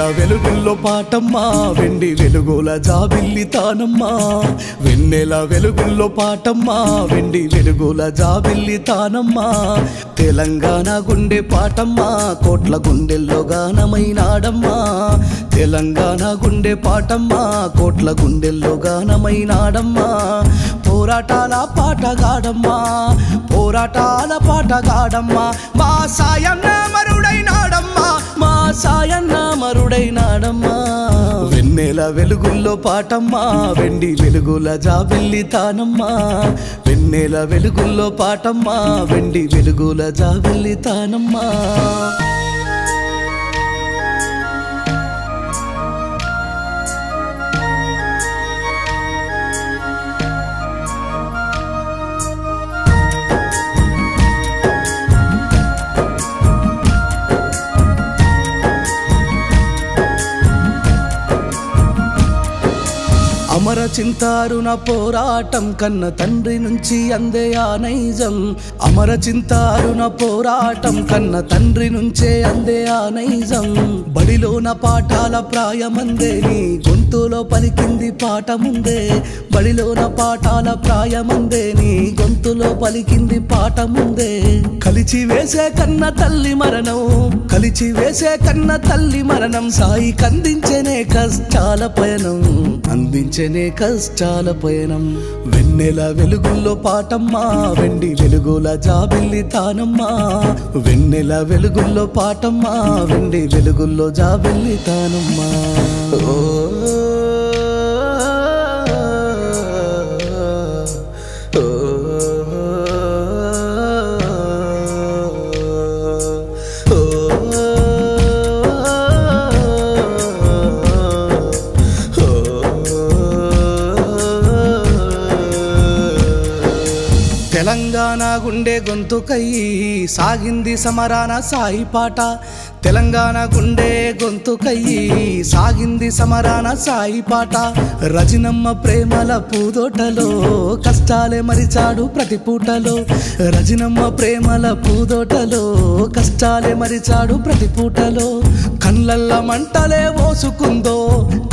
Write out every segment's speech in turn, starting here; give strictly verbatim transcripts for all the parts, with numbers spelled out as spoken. వెన్నెల వెలుగుల్లో పాటమ్మ వెండి వెలుగుల జాబిల్లి తానమ్మ వెన్నెల వెలుగుల్లో పాటమ్మ వెండి వెలుగుల జాబిల్లి తానమ్మ తెలంగాణ గుండె పాటమ్మ కోట్ల గుండెల్లో గానమైనాడమ్మ తెలంగాణ గుండె పాటమ్మ కోట్ల గుండెల్లో గానమైనాడమ్మ పోరాటాల పాటగాడమ్మ పోరాటాల పాటగాడమ్మ మా సాయన్న మరుడైనాడమ్మ మా సాయన్న మరుడైనాడమ్మ వెన్నెల వెలుగుల్లో పాటమ్మ వెండి వెలుగుల జాబిల్లి తానమ్మ వెన్నెల వెలుగుల్లో పాటమ్మ వెండి వెలుగుల జాబిల్లి తానమ్మ అమర చింతారుణ పోరాటం కన్న తండ్రి నుంచి అందే ఆ నైజం అమర చింతారుణ పోరాటం కన్న తండ్రి నుంచే అందే ఆ నైజం బడిలోన పాఠాల ప్రాయమందే నీ గొంతులో పలికింది పాట ముందే బడిలోన పాఠాల ప్రాయమందే నీ గొంతులో పలికింది పాట ముందే కలిచి వేసే కన్న తల్లి మరణం కలిచి వేసే కన్న తల్లి మరణం సాయి కందించేనే కష్టాల పయనం అందించే కష్టాల పయనం వెన్నెల వెలుగుల్లో పాటమ్మ వెండి వెలుగుల జాబిల్లి తానమ్మ వెన్నెల వెలుగుల్లో పాటమ్మ వెండి వెలుగుల్లో జాబిల్లి తానమ్మ ఓ తెలంగాణ గుండె గొంతుకై సాగింది సమరాన సాయి పాట తెలంగాణ గుండె గొంతుకై సాగింది సమరాన సాయి పాట రజనమ్మ ప్రేమల పూదోటలో కష్టాలే మరిచాడు ప్రతి పూటలో రజనమ్మ ప్రేమల పూదోటలో కష్టాలే మరిచాడు ప్రతి పూటలో కళ్ళల్ల మంటలే ఓసుకుందో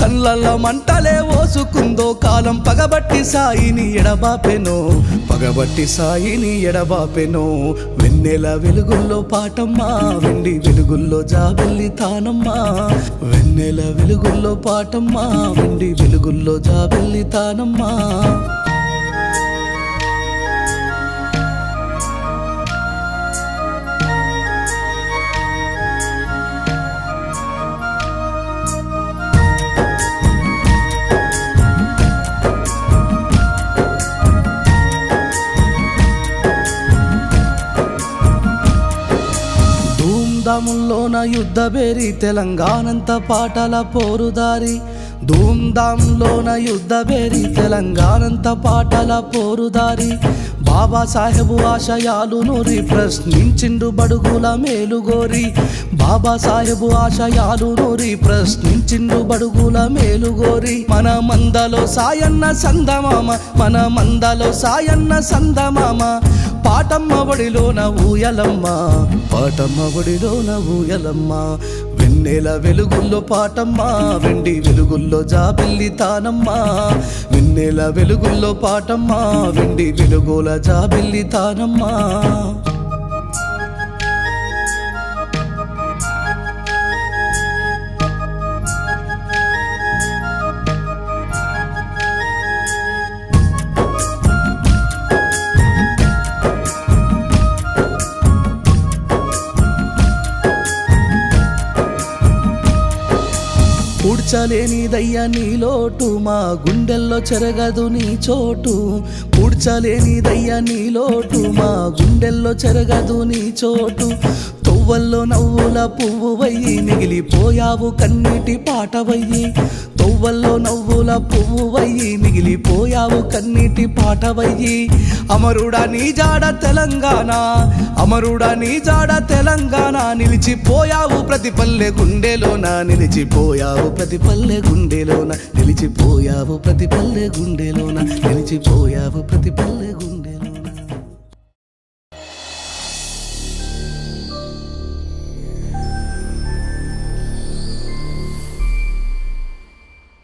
కళ్ళల్ల మంటలే ఓసుకుందో కాలం పగబట్టి సాయిని ఎడబాపెనో పగబట్టి సాయిని ఎడబాపెనో వెన్నెల వెలుగుల్లో పాటమ్మ వెండి వెలుగుల్లో జాబిల్లి తానమ్మ వెన్నెల వెలుగుల్లో పాటమ్మ వెండి వెలుగుల్లో జాబిల్లి తానమ్మ ధూమ్ధాంలోన యుద్ధ బేరి తెలంగాణంత పాటల పోరుదారి ధూమ్ధాంలోన యుద్ధ బేరి తెలంగాణంత పాటల పోరుదారి బాబా సాహెబు ఆశయాలు నూరి ప్రశ్నించిండు బడుగుల మేలుగోరి బాబా సాహెబు ఆశయాలు నూరి ప్రశ్నించిండు బడుగుల మేలుగోరి మన మందలో సాయన్న సందమామ మన మందలో సాయన్న సందమామ పాటమ్మ ఒడిలోన ఊయలమ్మ పాటమ్మ ఒడిలోన ఊయలమ్మ వెన్నెల వెలుగుల్లో పాటమ్మ వెండి వెలుగుల్లో జాబిల్లి తానమ్మ వెన్నెల వెలుగుల్లో పాటమ్మ వెండి వెలుగుల జాబిల్లి తానమ్మ పూడ్చలేనిదయ్యా నీ లోటు మా గుండెల్లో చెరగదు నీ చోటు పూడ్చలేనిదయ్యా నీ లోటు మా గుండెల్లో చెరగదు నీ చోటు తొవ్వల్లో నవ్వుల పువ్వువయ్యి మిగిలిపోయావు కన్నీటి పాటవయ్యి తొవ్వల్లో నవ్వుల పువ్వువయ్యి మిగిలిపోయావు కన్నీటి పాటవయ్యి అమరుడా నీ జాడ తెలంగాణ అమరుడా నీ జాడ తెలంగాణ నిలిచిపోయావు ప్రతి పల్లె గుండెలోన నిలిచిపోయావు ప్రతి పల్లె గుండెలోన నిలిచిపోయావు ప్రతి పల్లె గుండెలోన నిలిచిపోయావు ప్రతి